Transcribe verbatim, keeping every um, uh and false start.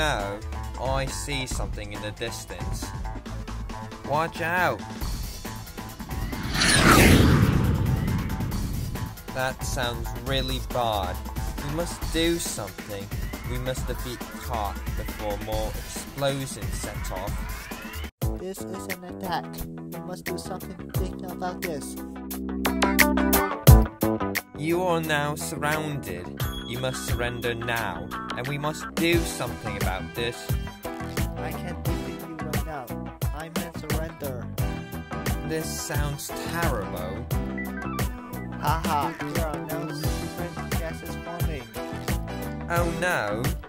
know I see something in the distance. Watch out! That sounds really bad. We must do something. We must defeat Cart before more explosions set off. This is an attack. We must do something big about this. You are now surrounded. You must surrender now, and we must do something about this. I can't defeat you right now. I'm in surrender. This sounds terrible. Haha, there are no secret gases forming. Oh no,